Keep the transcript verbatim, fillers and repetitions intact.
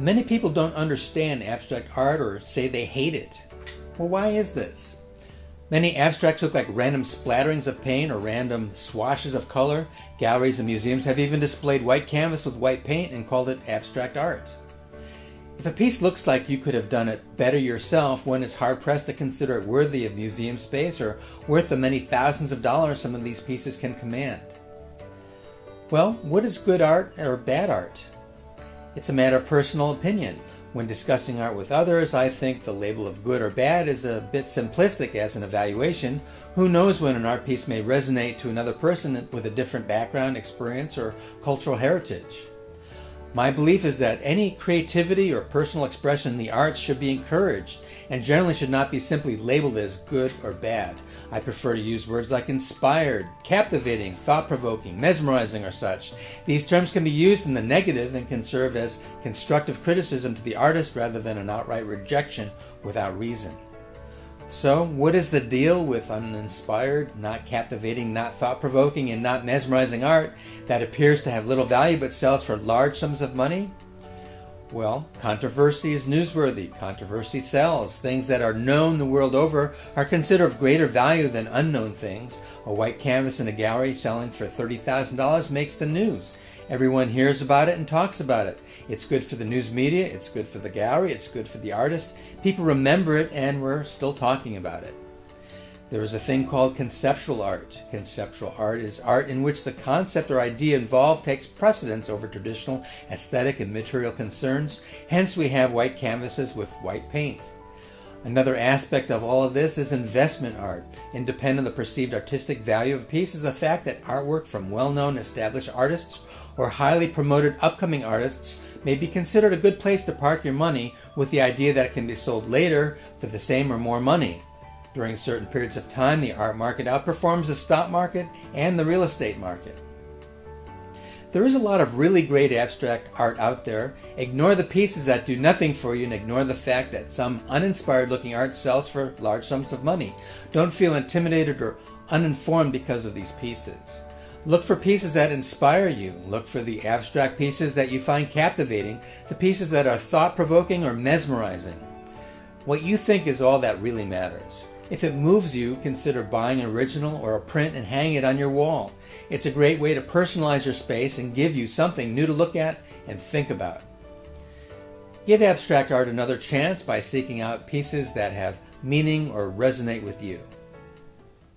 Many people don't understand abstract art or say they hate it. Well, why is this? Many abstracts look like random splatterings of paint or random swashes of color. Galleries and museums have even displayed white canvas with white paint and called it abstract art. If a piece looks like you could have done it better yourself, one is hard-pressed to consider it worthy of museum space or worth the many thousands of dollars some of these pieces can command. Well, what is good art or bad art? It's a matter of personal opinion. When discussing art with others, I think the label of good or bad is a bit simplistic as an evaluation. Who knows when an art piece may resonate to another person with a different background, experience, or cultural heritage? My belief is that any creativity or personal expression in the arts should be encouraged and generally should not be simply labeled as good or bad. I prefer to use words like inspired, captivating, thought-provoking, mesmerizing, or such. These terms can be used in the negative and can serve as constructive criticism to the artist rather than an outright rejection without reason. So, what is the deal with uninspired, not captivating, not thought-provoking, and not mesmerizing art that appears to have little value but sells for large sums of money? Well, controversy is newsworthy. Controversy sells. Things that are known the world over are considered of greater value than unknown things. A white canvas in a gallery selling for thirty thousand dollars makes the news. Everyone hears about it and talks about it. It's good for the news media. It's good for the gallery. It's good for the artist. People remember it and we're still talking about it. There is a thing called conceptual art. Conceptual art is art in which the concept or idea involved takes precedence over traditional aesthetic and material concerns. Hence, we have white canvases with white paint. Another aspect of all of this is investment art. Independent of the perceived artistic value of a piece is the fact that artwork from well-known established artists or highly promoted upcoming artists may be considered a good place to park your money with the idea that it can be sold later for the same or more money. During certain periods of time, the art market outperforms the stock market and the real estate market. There is a lot of really great abstract art out there. Ignore the pieces that do nothing for you and ignore the fact that some uninspired looking art sells for large sums of money. Don't feel intimidated or uninformed because of these pieces. Look for pieces that inspire you. Look for the abstract pieces that you find captivating, the pieces that are thought-provoking or mesmerizing. What you think is all that really matters. If it moves you, consider buying an original or a print and hang it on your wall. It's a great way to personalize your space and give you something new to look at and think about. Give abstract art another chance by seeking out pieces that have meaning or resonate with you.